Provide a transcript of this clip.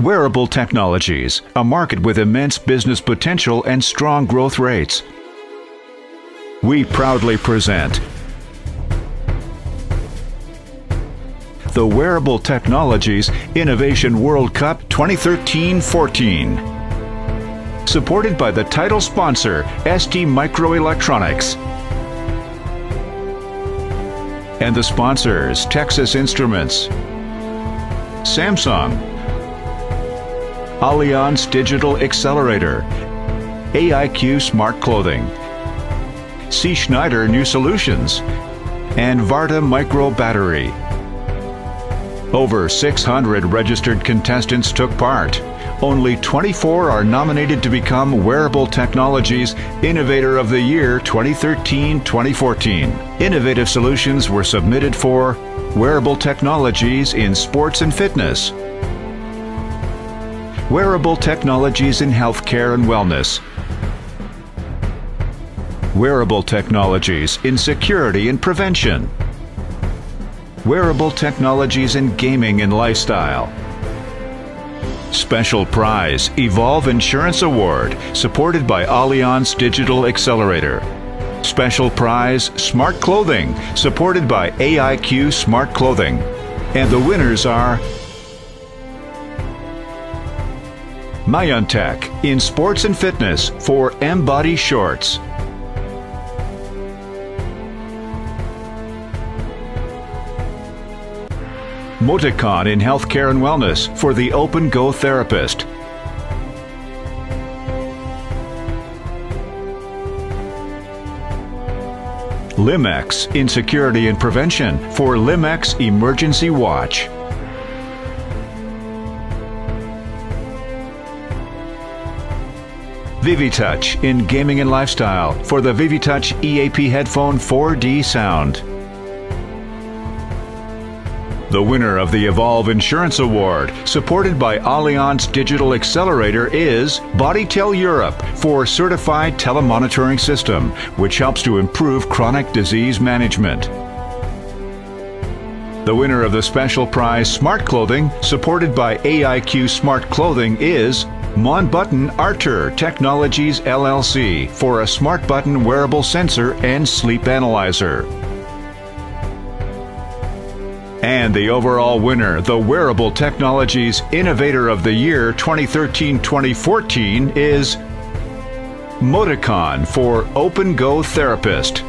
Wearable technologies, a market with immense business potential and strong growth rates. We proudly present the Wearable Technologies Innovation World Cup 2013-14, supported by the title sponsor, ST Microelectronics, and the sponsors, Texas Instruments, Samsung, Allianz Digital Accelerator, AIQ Smart Clothing, C. Schneider New Solutions, and Varta Micro Battery. Over 600 registered contestants took part. Only 24 are nominated to become Wearable Technologies Innovator of the Year 2013-2014. Innovative solutions were submitted for wearable technologies in sports and fitness, wearable technologies in healthcare and wellness, wearable technologies in security and prevention, wearable technologies in gaming and lifestyle. Special prize, Evolve Insurance Award, supported by Allianz Digital Accelerator. Special prize, Smart Clothing, supported by AIQ Smart Clothing. And the winners are Myontech in sports and fitness for M-Body Shorts, Moticon in healthcare and wellness for the OpenGo Therapist, Limex in security and prevention for Limex Emergency Watch, ViviTouch in gaming and lifestyle for the ViviTouch EAP Headphone 4D sound. The winner of the Evolve Insurance Award, supported by Allianz Digital Accelerator, is BodyTel Europe for Certified Telemonitoring System, which helps to improve chronic disease management. The winner of the special prize Smart Clothing, supported by AIQ Smart Clothing, is Monbutton Arter Technologies LLC for a Smart Button Wearable Sensor and Sleep Analyzer. And the overall winner, the Wearable Technologies Innovator of the Year 2013-2014, is Moticon for OpenGo Therapist.